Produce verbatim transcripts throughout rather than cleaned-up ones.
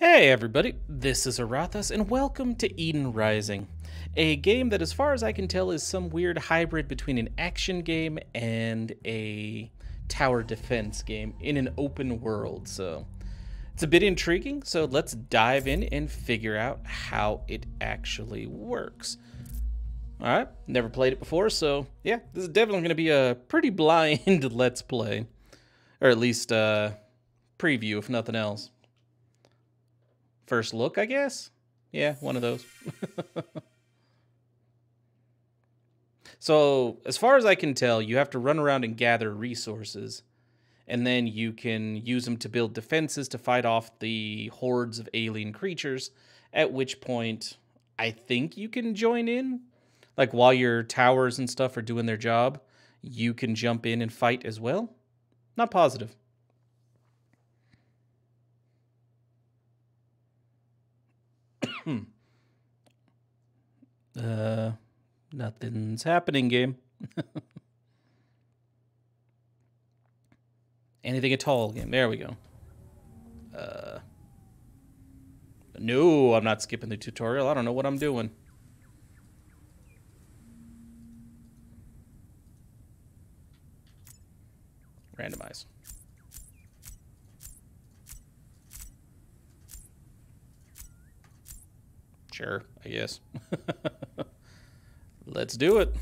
Hey everybody, this is Aurathas and welcome to Eden Rising, a game that as far as I can tell is some weird hybrid between an action game and a tower defense game in an open world. So it's a bit intriguing, so let's dive in and figure out how it actually works. All right, never played it before, so yeah, this is definitely going to be a pretty blind let's play, or at least uh preview if nothing else. First look, I guess? Yeah, one of those. So, as far as I can tell, you have to run around and gather resources, and then you can use them to build defenses to fight off the hordes of alien creatures, at which point I think you can join in. Like, while your towers and stuff are doing their job, you can jump in and fight as well. Not positive. Hmm. Uh, nothing's happening, game. Anything at all, game. There we go. Uh, no, I'm not skipping the tutorial. I don't know what I'm doing. Randomize. Sure, I guess. Let's do it.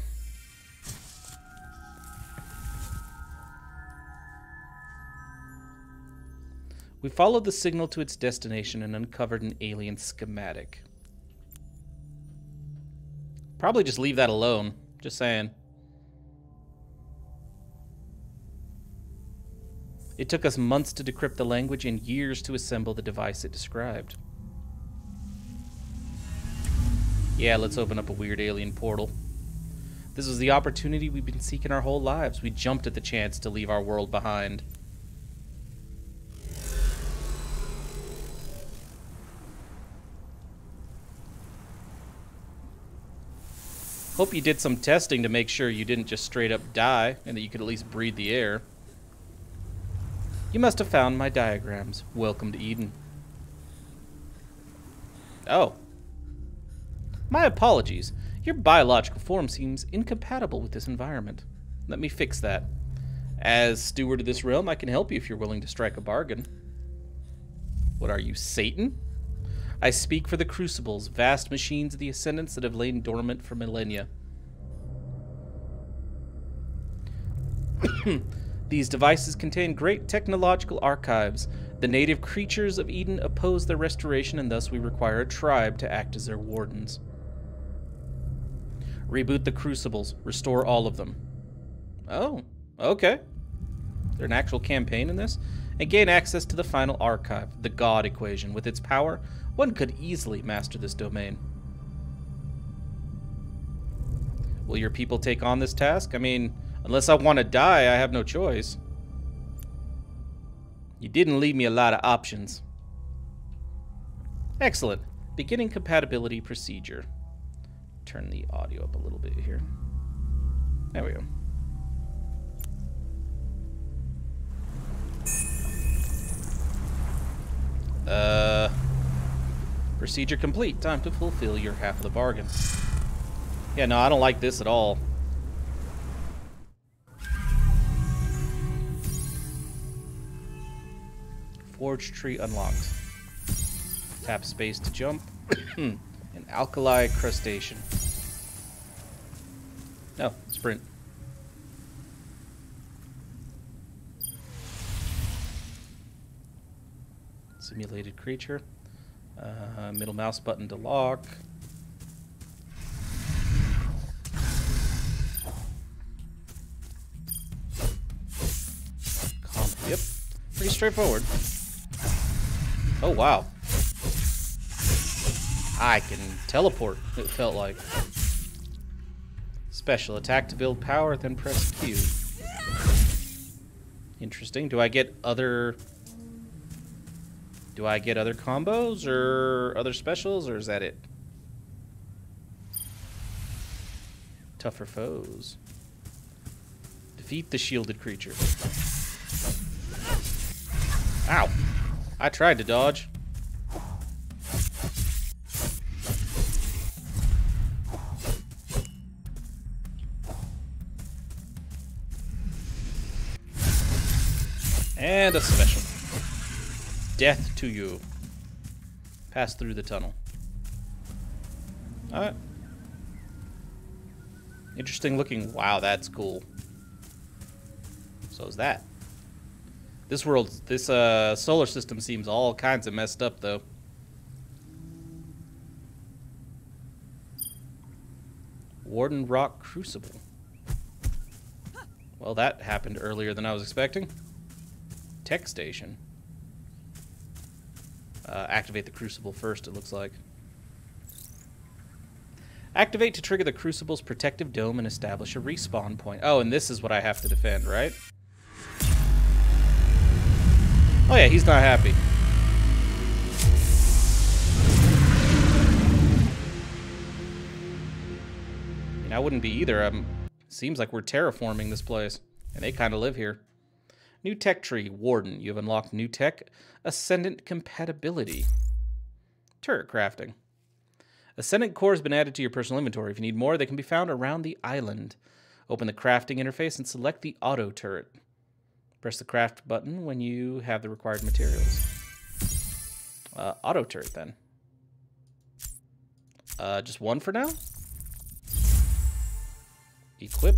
We followed the signal to its destination and uncovered an alien schematic. Probably just leave that alone. Just saying. It took us months to decrypt the language and years to assemble the device it described. Yeah, let's open up a weird alien portal. This was the opportunity we've been seeking our whole lives. We jumped at the chance to leave our world behind. Hope you did some testing to make sure you didn't just straight up die and that you could at least breathe the air. You must have found my diagrams. Welcome to Eden. Oh. My apologies. Your biological form seems incompatible with this environment. Let me fix that. As steward of this realm, I can help you if you're willing to strike a bargain. What are you, Satan? I speak for the Crucibles, vast machines of the Ascendants that have lain dormant for millennia. These devices contain great technological archives. The native creatures of Eden oppose their restoration, and thus we require a tribe to act as their wardens. Reboot the Crucibles. Restore all of them. Oh, okay. Is there an actual campaign in this? And gain access to the final archive, the God equation. With its power, one could easily master this domain. Will your people take on this task? I mean, unless I want to die, I have no choice. You didn't leave me a lot of options. Excellent. Beginning compatibility procedure. Turn the audio up a little bit here. There we go. Uh, procedure complete. Time to fulfill your half of the bargain. Yeah, no, I don't like this at all. Forge tree unlocked. Tap space to jump. An alkali crustacean. No, sprint. Simulated creature. Uh, middle mouse button to lock. Com yep. Pretty straightforward. Oh, wow. I can teleport, it felt like. Special attack to build power, then press Q. Interesting. Do I get other... Do I get other combos or other specials, or is that it? Tougher foes. Defeat the shielded creature. Ow! I tried to dodge. And a special. Death to you. Pass through the tunnel. Alright. Interesting looking. Wow, that's cool. So is that. This world, this uh, solar system seems all kinds of messed up, though. Warden Rock Crucible. Well, that happened earlier than I was expecting. Tech station. Uh, activate the Crucible first, it looks like. Activate to trigger the Crucible's protective dome and establish a respawn point. Oh, and this is what I have to defend, right? Oh yeah, he's not happy. I mean, I wouldn't be either. Um, seems like we're terraforming this place, and they kind of live here. New tech tree, Warden. You have unlocked new tech, Ascendant compatibility. Turret crafting. Ascendant core has been added to your personal inventory. If you need more, they can be found around the island. Open the crafting interface and select the auto turret. Press the craft button when you have the required materials. Uh, auto turret, then. Uh, just one for now. Equip.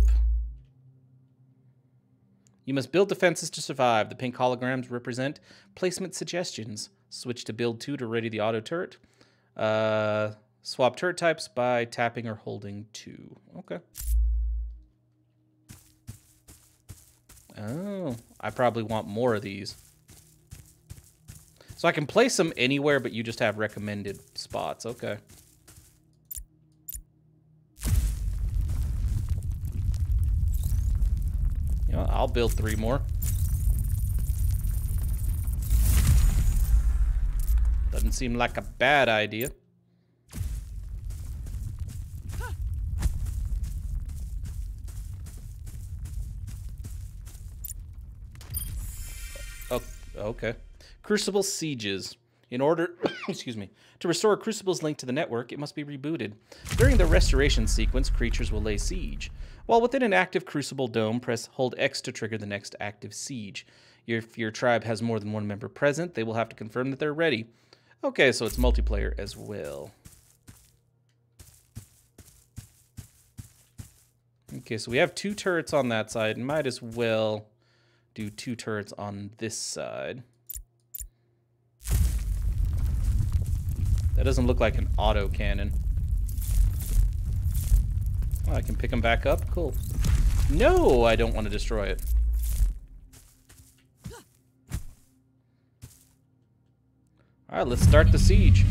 You must build defenses to survive. The pink holograms represent placement suggestions. Switch to build two to ready the auto turret. Uh, swap turret types by tapping or holding two. Okay. Oh, I probably want more of these. So I can place them anywhere, but you just have recommended spots. Okay. You know, I'll build three more. Doesn't seem like a bad idea. Okay. Crucible Sieges. In order, excuse me, to restore Crucible's link to the network, it must be rebooted. During the restoration sequence, creatures will lay siege. While within an active Crucible dome, press hold X to trigger the next active siege. If your tribe has more than one member present, they will have to confirm that they're ready. Okay, so it's multiplayer as well. Okay, so we have two turrets on that side. Might as well... do two turrets on this side. That doesn't look like an auto cannon. Oh, I can pick them back up. Cool. No, I don't want to destroy it. All right, let's start the siege.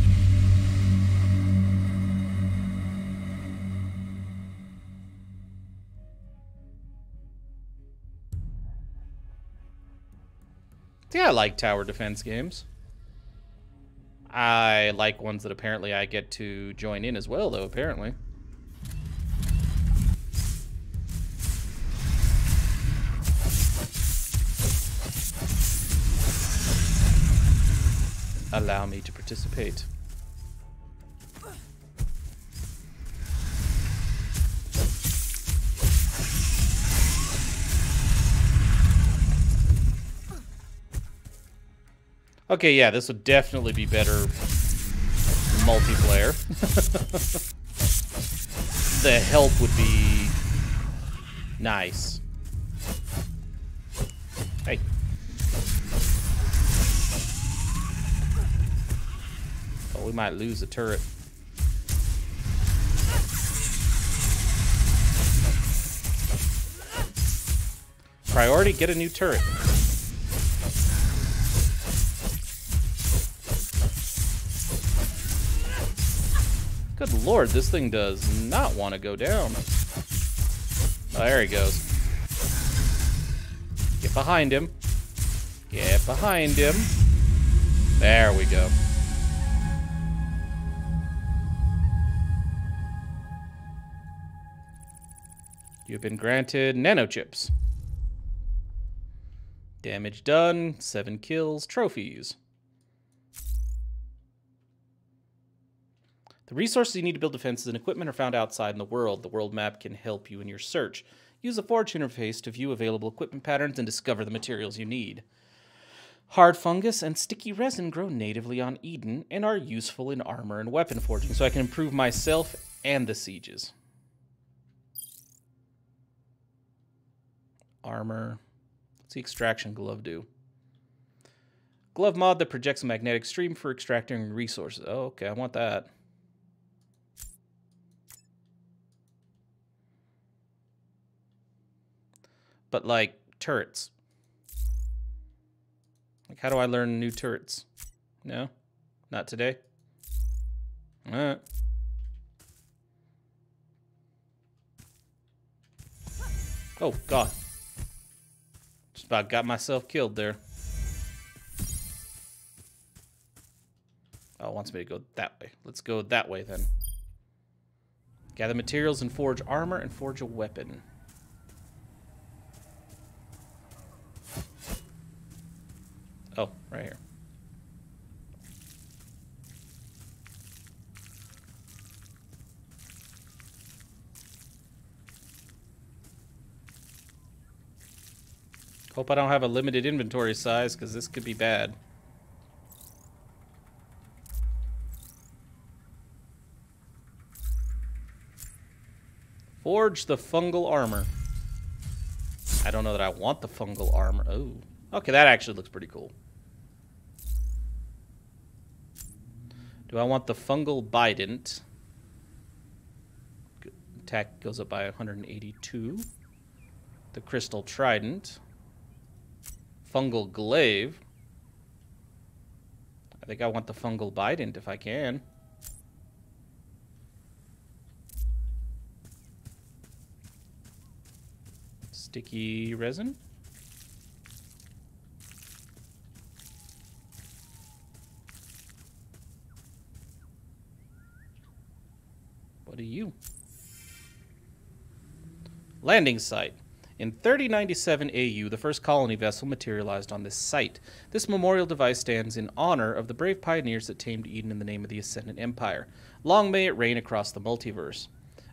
Yeah, I like tower defense games. I like ones that apparently I get to join in as well, though, apparently. Allow me to participate. Okay, yeah, this would definitely be better multiplayer. The help would be nice. Hey. Oh, we might lose a turret. Priority, get a new turret. Good lord, this thing does not want to go down. Oh, there he goes. Get behind him. Get behind him. There we go. You've been granted nano chips. Damage done, seven kills, trophies. The resources you need to build defenses and equipment are found outside in the world. The world map can help you in your search. Use the forge interface to view available equipment patterns and discover the materials you need. Hard fungus and sticky resin grow natively on Eden and are useful in armor and weapon forging, so I can improve myself and the sieges. Armor. What's the extraction glove do? Glove mod that projects a magnetic stream for extracting resources. Oh, okay, I want that. But, like, turrets. Like, how do I learn new turrets? No? Not today? All right. Oh, God. Just about got myself killed there. Oh, it wants me to go that way. Let's go that way, then. Gather materials and forge armor and forge a weapon. Oh, right here. Hope I don't have a limited inventory size, because this could be bad. Forge the fungal armor. I don't know that I want the fungal armor. Oh. Okay, that actually looks pretty cool. Do I want the Fungal Bident? Attack goes up by one hundred eighty-two. The Crystal Trident. Fungal Glaive. I think I want the Fungal Bident if I can. Sticky resin. To you. Landing site. In thirty ninety-seven A U, the first colony vessel materialized on this site. This memorial device stands in honor of the brave pioneers that tamed Eden in the name of the Ascendant Empire. Long may it rain across the multiverse.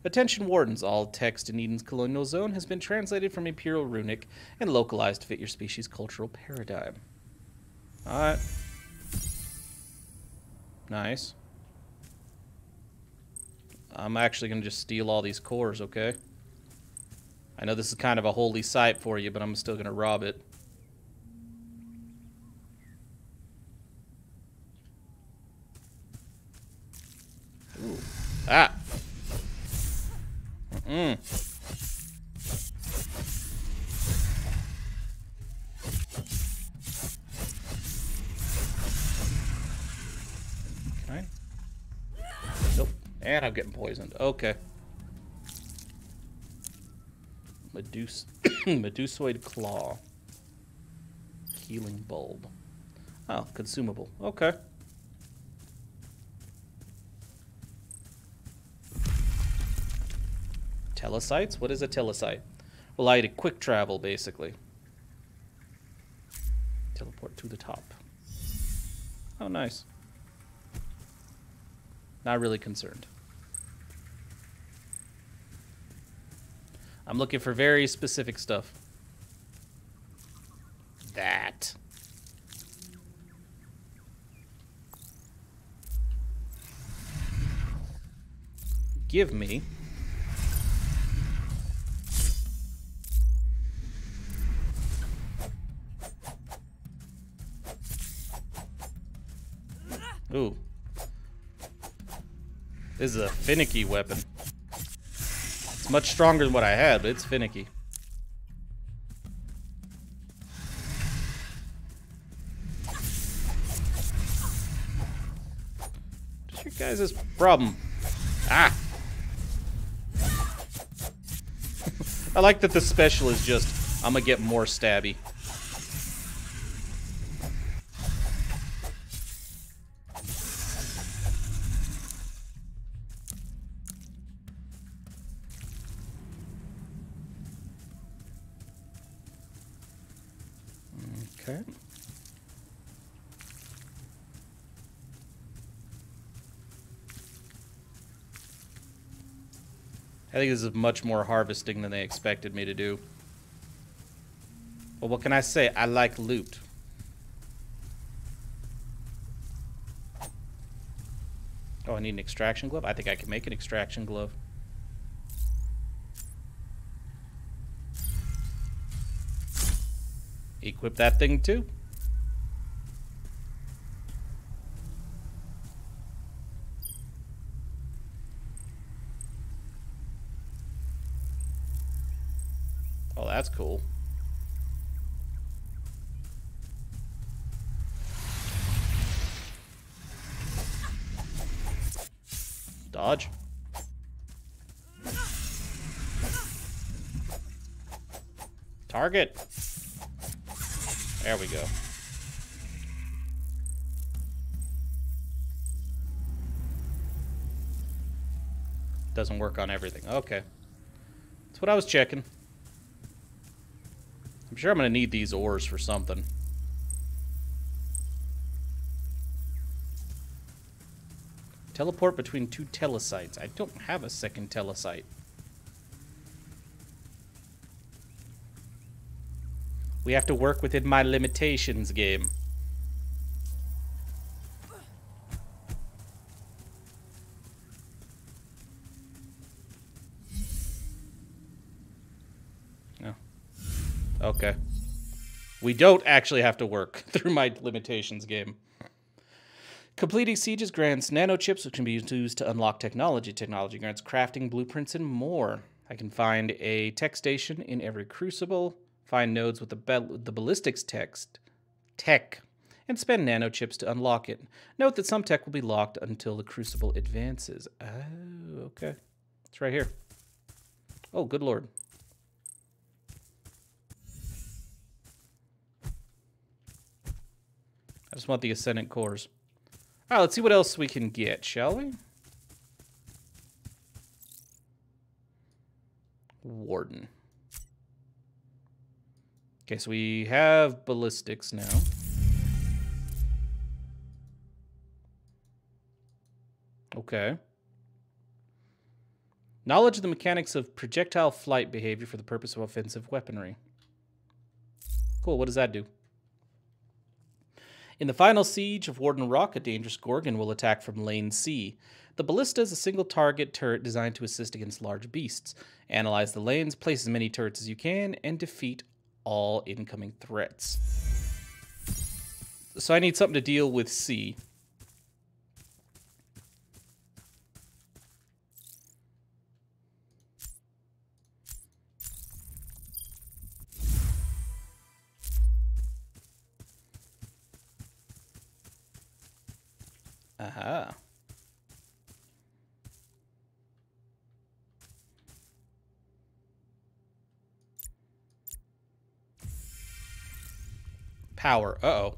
Attention wardens, all text in Eden's colonial zone has been translated from Imperial Runic and localized to fit your species' cultural paradigm. Alright. Nice. I'm actually going to just steal all these cores, okay? I know this is kind of a holy site for you, but I'm still going to rob it. Ooh. Ah! Mm-mm. Can I? Nope. And I'm getting poisoned. Okay. Medus Medusoid claw. Healing bulb. Oh, consumable. Okay. Telesites? What is a telesite? Well, I had a quick travel, basically. Teleport to the top. Oh, nice. Not really concerned. I'm looking for very specific stuff. That. Give me. Ooh. This is a finicky weapon. It's much stronger than what I had, but it's finicky. What's your guys' problem? Ah! I like that the special is just, I'm gonna get more stabby. Okay. I think this is much more harvesting than they expected me to do. But what can I say? I like loot. Oh, I need an extraction glove? I think I can make an extraction glove. Equip that thing too. Oh, that's cool. Dodge. Target. There we go. Doesn't work on everything. Okay. That's what I was checking. I'm sure I'm going to need these ores for something. Teleport between two telecytes. I don't have a second telecyte. We have to work within my limitations, game. No. Okay. We don't actually have to work through my limitations, game. Completing sieges grants nano chips, which can be used to unlock technology. Technology grants crafting, blueprints, and more. I can find a tech station in every crucible, find nodes with the ball the ballistics text, tech, and spend nano chips to unlock it. Note that some tech will be locked until the crucible advances. Oh, okay. It's right here. Oh, good lord. I just want the ascendant cores. All right, let's see what else we can get, shall we? Warden. Okay, so we have ballistics now. Okay. Knowledge of the mechanics of projectile flight behavior for the purpose of offensive weaponry. Cool, what does that do? In the final siege of Warden Rock, a dangerous Gorgon will attack from Lane C. The ballista is a single target turret designed to assist against large beasts. Analyze the lanes, place as many turrets as you can, and defeat all incoming threats. So I need something to deal with C. Aha. Power. Uh-oh.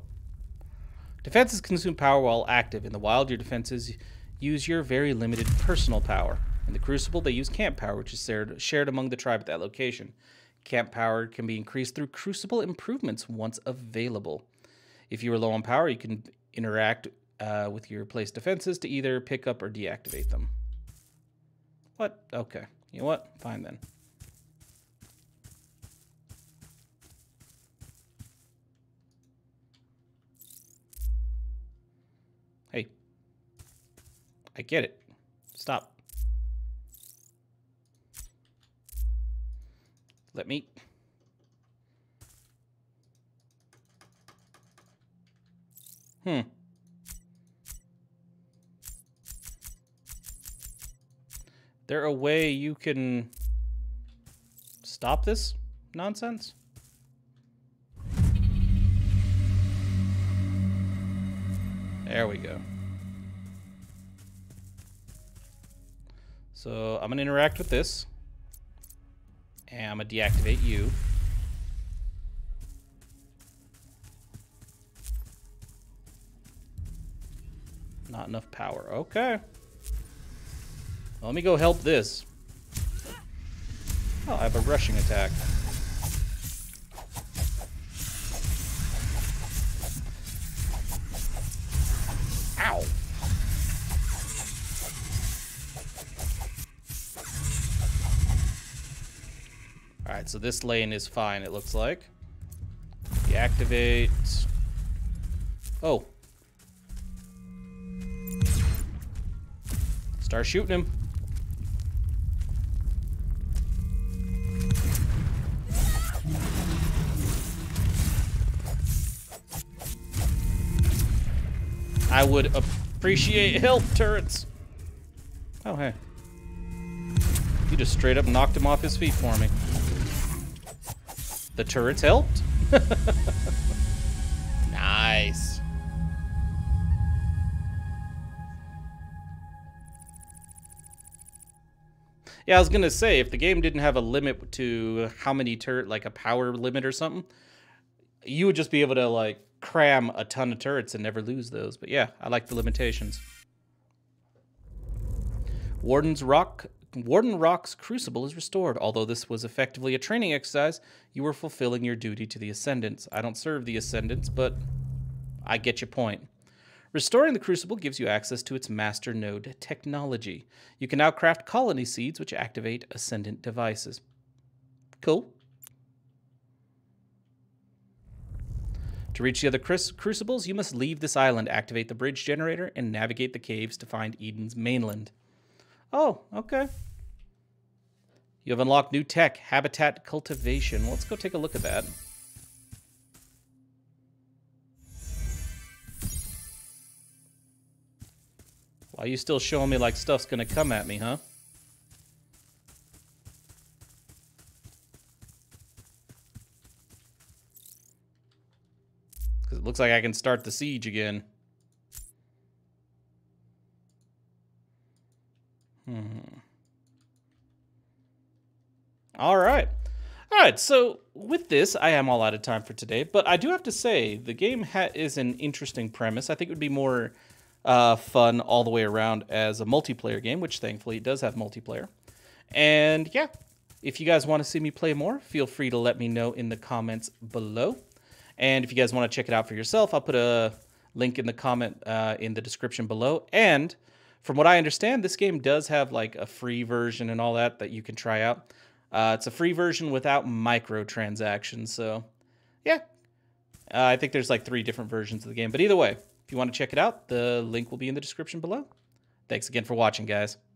Defenses consume power while active. In the wild, your defenses use your very limited personal power. In the Crucible, they use camp power, which is shared among the tribe at that location. Camp power can be increased through Crucible improvements once available. If you are low on power, you can interact Uh, with your place defenses to either pick up or deactivate them. What? Okay. You know what? Fine then. Hey. I get it. Stop. Let me... Hmm. There a way you can stop this nonsense? There we go. So I'm gonna interact with this. And I'm gonna deactivate you. Not enough power, okay. Let me go help this. Oh, I have a rushing attack. Ow! Alright, so this lane is fine, it looks like. Deactivate. Oh. Start shooting him. I would appreciate help, turrets. Oh, hey. You just straight up knocked him off his feet for me. The turrets helped. Nice. Yeah, I was going to say, if the game didn't have a limit to how many turret, like a power limit or something, you would just be able to, like, cram a ton of turrets and never lose those. But yeah, I like the limitations. Warden's Rock... Warden Rock's Crucible is restored. Although this was effectively a training exercise, you were fulfilling your duty to the Ascendants. I don't serve the Ascendants, but I get your point. Restoring the Crucible gives you access to its master node technology. You can now craft colony seeds, which activate Ascendant devices. Cool. To reach the other Crucibles, you must leave this island, activate the bridge generator, and navigate the caves to find Eden's mainland. Oh, okay. You have unlocked new tech, habitat cultivation. Let's go take a look at that. Why are you still showing me like stuff's gonna come at me, huh? Because it looks like I can start the siege again. Hmm. All right. All right, so with this, I am all out of time for today, but I do have to say the game ha is an interesting premise. I think it would be more uh, fun all the way around as a multiplayer game, which thankfully it does have multiplayer. And yeah, if you guys want to see me play more, feel free to let me know in the comments below. And if you guys want to check it out for yourself, I'll put a link in the comment uh, in the description below. And... from what I understand, this game does have like a free version and all that that you can try out. Uh, it's a free version without microtransactions, so yeah. Uh, I think there's like three different versions of the game. But either way, if you want to check it out, the link will be in the description below. Thanks again for watching, guys.